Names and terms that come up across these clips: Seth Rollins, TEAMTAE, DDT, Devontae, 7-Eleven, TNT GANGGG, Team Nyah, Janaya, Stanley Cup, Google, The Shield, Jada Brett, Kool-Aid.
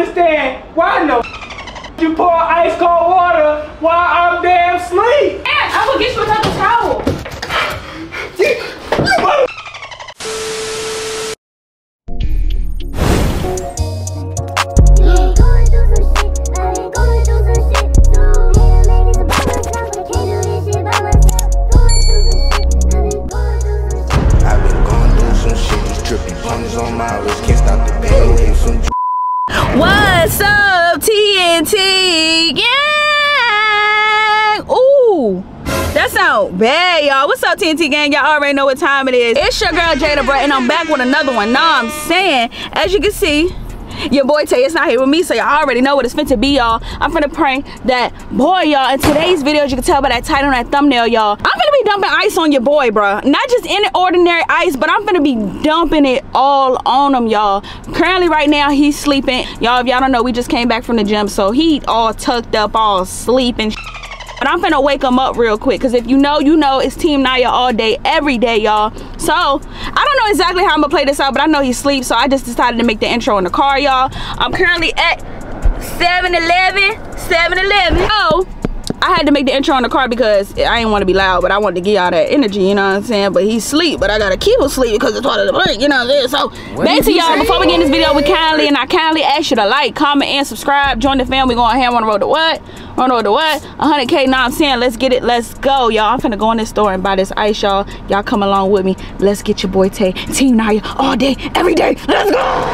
understand why no you pour ice cold water while I'm damn asleep. And I will get you another towel. You mother. What's up, TNT? Yeah! Ooh, that sound bad, y'all. What's up, TNT gang? Y'all already know what time it is. It's your girl Jada Brett, and I'm back with another one. Know what I'm saying? As you can see, your boy Tay is not here with me, so y'all already know what it's finna be, y'all. I'm finna prank that boy, y'all. In today's video, as you can tell by that title and that thumbnail, y'all, I'm finna be dumping ice on your boy, bruh. Not just any ordinary ice, but I'm finna be dumping it all on him, y'all. Currently, right now, he's sleeping. Y'all, if y'all don't know, we just came back from the gym, so he all tucked up, all sleeping. But I'm finna wake him up real quick, because if you know, you know, it's Team Nyah all day, every day, y'all. So, I don't know exactly how I'm gonna play this out, but I know he sleeps, so I just decided to make the intro in the car, y'all. I'm currently at 7-Eleven. Oh, I had to make the intro in the car because I didn't want to be loud, but I wanted to get all that energy, you know what I'm saying? But he's sleep, but I gotta keep him sleep because it's part of the break, you know what I'm saying? So, basically, y'all, before we get in this video, we kindly and I kindly ask you to like, comment, and subscribe. Join the fam. We going ham on the road to what? On the road to what? 100K, now I'm saying, let's get it, let's go, y'all. I'm finna go in this store and buy this ice, y'all. Y'all come along with me. Let's get your boy Tay. Team Nyah all day, every day. Let's go!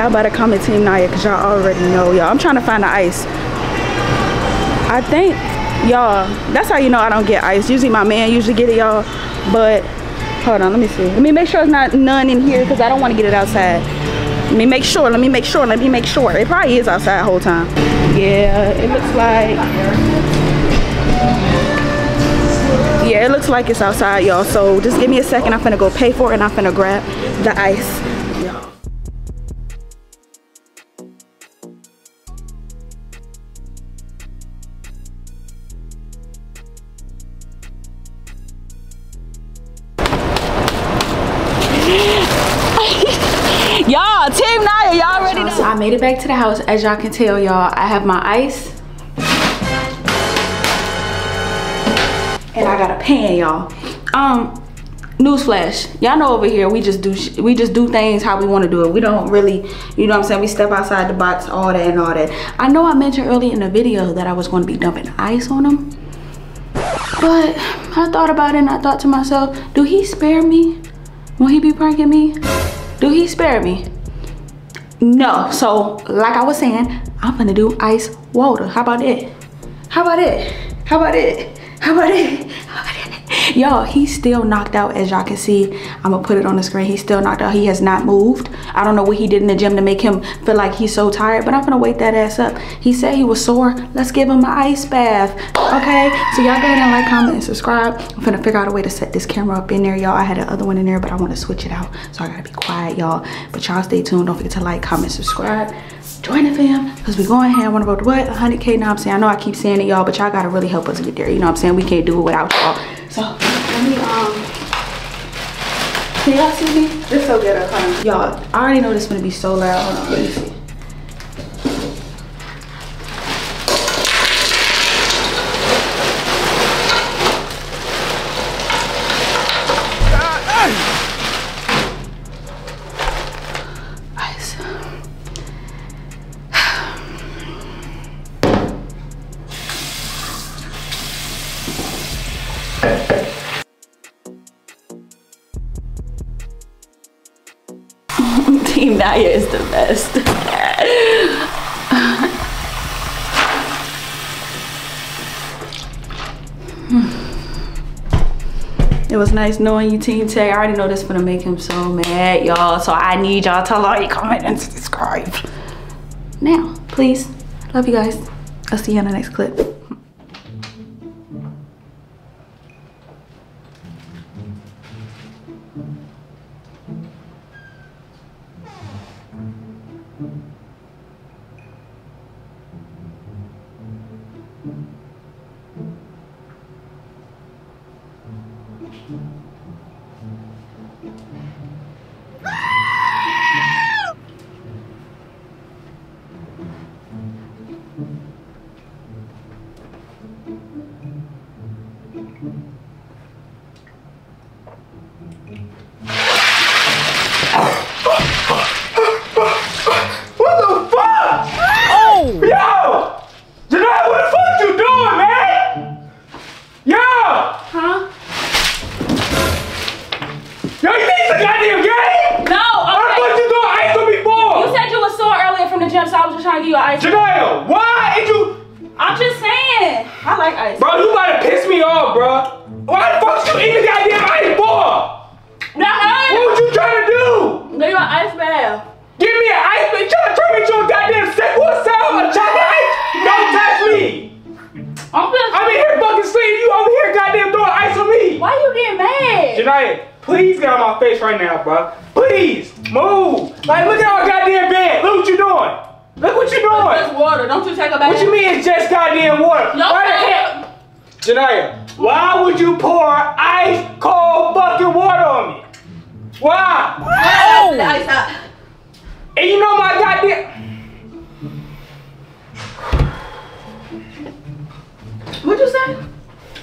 Y'all better comment Team Nyah because y'all already know, y'all. I'm trying to find the ice. I think... y'all, that's how you know I don't get ice. Usually my man usually get it, y'all. But hold on, let me see. Let me make sure it's not none in here because I don't want to get it outside. Let me make sure. It probably is outside the whole time. Yeah, it looks like. Yeah, it looks like it's outside, y'all. So just give me a second. I'm finna go pay for it and I'm finna grab the ice. Y'all, Team Nyah, y'all already know. So I made it back to the house. As y'all can tell, y'all, I have my ice. And I got a pan, y'all. Newsflash. Y'all know over here, we just do things how we want to do it. We don't really, you know what I'm saying? We step outside the box, all that and all that. I know I mentioned earlier in the video that I was going to be dumping ice on him. But I thought about it and I thought to myself, do he spare me when he be pranking me? Do he spare me? No. So, like I was saying, I'm gonna do ice water. How about it? How about it? How about it? How about it? How about it? Y'all, he's still knocked out, as y'all can see. I'm gonna put it on the screen. He's still knocked out. He has not moved. I don't know what he did in the gym to make him feel like he's so tired, but I'm gonna wake that ass up. He said he was sore. Let's give him an ice bath. Okay, so y'all go ahead and like, comment, and subscribe. I'm finna figure out a way to set this camera up in there, y'all. I had the other one in there, but I want to switch it out, so I gotta be quiet, y'all. But y'all stay tuned. Don't forget to like, comment, subscribe. Join the fam, because we going here. I want to go to what? 100K, now I'm saying. I know I keep saying it, y'all, but y'all gotta really help us get there. You know what I'm saying? We can't do it without y'all. So, let me, can y'all see me? This so good, huh? Y'all, I already know this is gonna be so loud. Hold on, let me see. Team Nyah is the best. It was nice knowing you, Team Tay. I already know this is gonna make him so mad, y'all. So I need y'all to like, comment, and subscribe. Now, please. Love you guys. I'll see you in the next clip. ice cream. Janaya, why did you? I'm just saying. I like ice cream. Bro, you about to piss me off, bro. Why the fuck you eating goddamn ice for? What you trying to do? Give me an ice bath. Give me an ice bath? Trying to turn me into a goddamn sick one sound a chocolate ice? Don't touch me. I'm in here fucking sleeping. You over here goddamn throwing ice on me. Why you getting mad? Janaya, please get out of my face right now, bro. Please move. Like, look at our goddamn bed. Look what you doing. Look what you doing. It's just water. Don't you take a bath? What you mean it's just goddamn water? No, right. Janaya, why would you pour ice cold fucking water on me? Why? Oh. Ice hot. And you know my goddamn. What you say?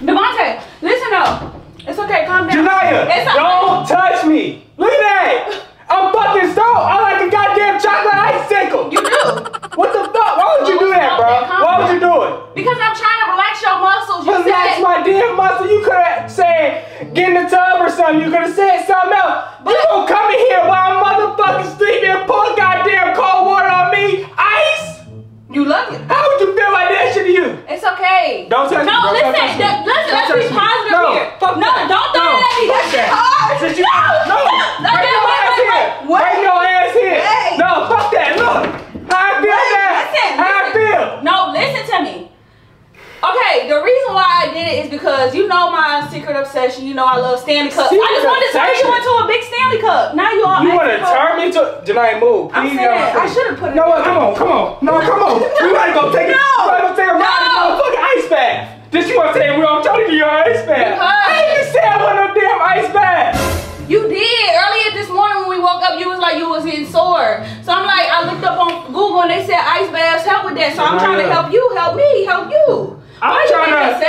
Devontae, listen up. It's okay, calm down. Janaya, don't touch me. Look at that. I'm fucking stoned. I like a goddamn chocolate icicle. You do. What the fuck? Why would you do that, bro? Why would you do it? Because I'm trying to relax your muscles. You relax my damn muscle. You could have said, get in the tub or something. You could have said something else. But you gonna come in here while I'm motherfucking sleeping and pour goddamn cold water on me? Ice? You love it. How would you feel like that shit to you? It's okay. Don't touch me. No, listen. Listen, let's be positive here. No, don't throw it at me. That's shit hard. No, no. Bring your ass here. Bring your ass here. No, fuck that. Look. How I feel that. How I feel. No, listen to me. Okay, the reason why I did it is because you know my secret obsession. You know I love Stanley Cup. I just wanted to turn you into a big Stanley Cup. Now you all. You want to turn me to? Janaya, move. Please, I should have put it. No, come on. No, come on. We might go take it. We might go take a ride in the fucking ice bath. Did you want to say we all trying to get your ice bath? Hey, you said I want a damn ice bath. You did earlier this morning when we woke up. You was like you was getting sore. So I'm like, I looked up on Google and they said ice baths help with that. So I'm trying to help you, help me, help you. I'm trying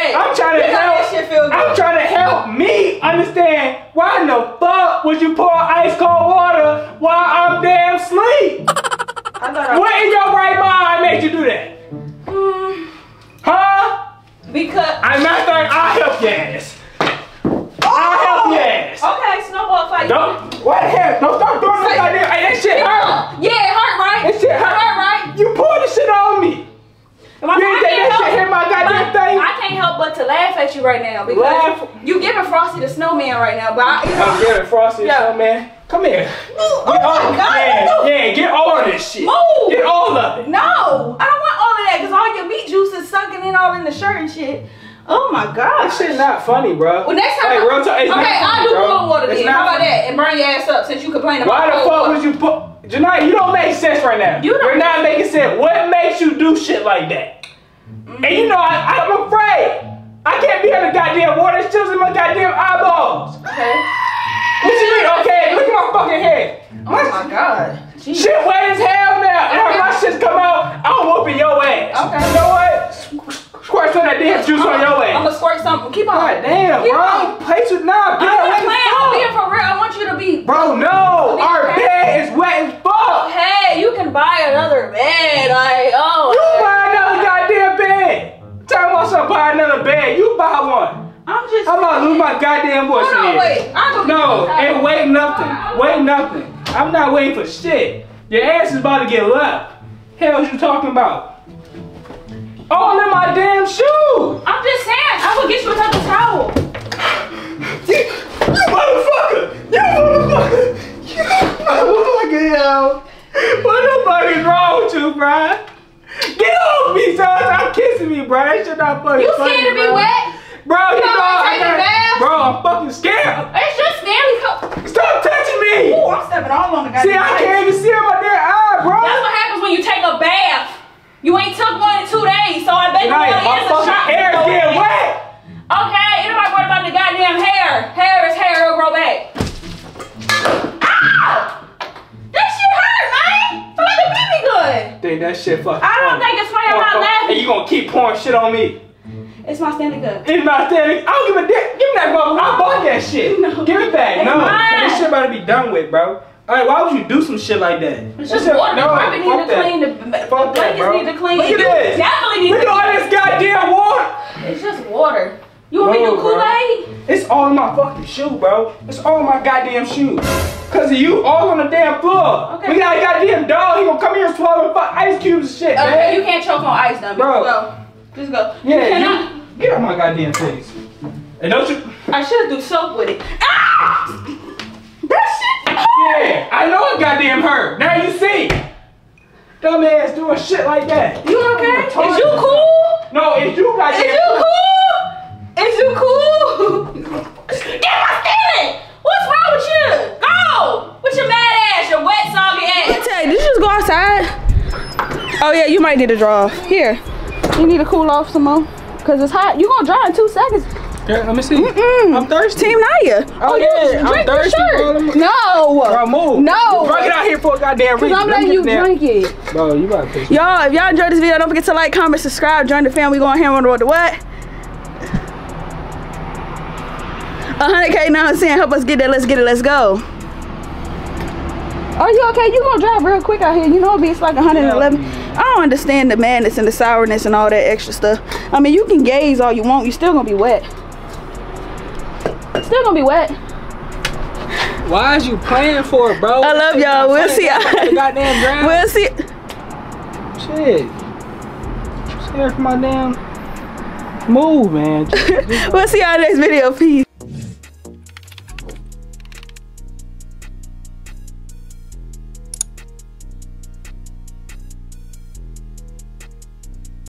to help me understand why in the fuck would you pour ice cold water while I'm damn asleep? What in your right mind made you do that? Huh? Because I'm not going to help your ass. I'll help your ass. Okay, snowball fight. Don't. What the hell? Don't start doing this like that. Hey, that shit hurt. Yeah, it hurt, right? That shit hurt, right? You poured this shit on me. My you can't help, hit my goddamn thing. I can't help but to laugh at you right now because you giving Frosty the Snowman right now. But I'm giving Frosty the Snowman. Come here. Move. Get over yeah, get all of this shit. Move. Get all of it. No, I don't want all of that because all your meat juice is sucking in all in the shirt and shit. Oh my gosh. That shit not funny, bro. Well, next time. Hey, real talk, it's okay, I'll do cold water then. How about that? And burn your ass up since you complain about it. Why the fuck would you put? Janaya, you don't make sense right now. You're not making sense. What makes you do shit like that? And you know, I'm afraid. I can't be in the goddamn water. It's just in my goddamn eyeballs. Okay. What you mean? Okay, look at my fucking head. Oh my God. Jeez. Shit wet as hell now. And my shit's come out, I'm whooping your ass. Okay. You know what? Squirt some of that damn juice on your ass. I'm gonna squirt something. Keep on. God damn, keep bro. Place with nah, bitch. I'm being for real. I want you to be. Bro, no. Our bed is wet as fuck. Hey, you can buy another bed. Like, oh. You buy another goddamn bed. Tell me something. Buy another bed. You buy one. I'm just. I'm about to lose my goddamn voice in here. Wait. No, and wait nothing. Wait nothing. I'm not waiting for shit. Your ass is about to get left. Hell, you talking about? All in my damn shoe! I'm just saying, I will get you another towel. You motherfucker! You motherfucker! You motherfucker, yo! What the fuck is wrong with you, bruh? Get off me, son! Stop kissing me, bruh! That shit not fucking you funny, scared to be wet? Bro, you know I got, bro, I'm fucking scared. It's just Stanley Cup. Stop touching me! Ooh, I'm stepping all on the goddamn. See, I can't even see in my damn eye, bro! That's what happens when you take a bath. You ain't took one in 2 days, so I bet you want to answer the shot. Hair getting wet. Okay, anybody worried about the goddamn hair? Hair is hair, it'll grow back. Ow! That shit hurt, man. Feel like it did me good. Think that shit fucking. I don't think it's funny. I'm not laughing. And you gonna keep pouring shit on me? It's my Stanley Cup. It's my Stanley. I don't give a dick. Give me that motherfucker. I bought that shit. No. Give it back. No, this shit about to be done with, bro. Alright, why would you do some shit like that? It's just water. The carpet need to clean. The blankets need to clean. Look at this. Definitely need to clean. Look at all this goddamn water. It's just water. You want me to do Kool-Aid? It's all in my fucking shoe, bro. It's all in my goddamn shoe. Cause of you all on the damn floor. Okay. We got a goddamn dog. He gonna come here and swallow ice cubes and shit. Okay, man. You can't choke on ice, dummy. Bro, well, just go. Yeah, you get on my goddamn face. And don't you? I should do soap with it. Ah! That shit hurt. Yeah, I know it goddamn hurt. Now you see, dumbass doing shit like that. You okay? Is you cool? No, is you goddamn. Is you cool? Is you cool? Get my feeling. What's wrong with you? Go with your mad ass, your wet soggy ass. Did you just go outside? Oh yeah, you might need to draw off. Here, you need to cool off some more, cause it's hot. You gonna dry in 2 seconds. Yeah, let me see. I'm thirsty. Team Nyah. Oh yeah, I'm thirsty. Shirt. No. Bro, move. No. Bro, get out here for a goddamn reason. Cause I'm letting you drink it. Bro, you about to piss me off. Y'all, if y'all enjoyed this video, don't forget to like, comment, subscribe, join the family. We going here on the road to what? 100K, now I'm saying, help us get there. Let's get it. Let's go. Are you okay? You gonna drive real quick out here. You know, it's like 111. I don't understand the madness and the sourness and all that extra stuff. I mean, you can gaze all you want. You're still gonna be wet. Still gonna be wet. Why is you playing for it, bro? I love y'all. We'll see y'all. Goddamn drown. We'll see. Shit. I'm scared for my damn move, man. We'll see y'all next video. Peace.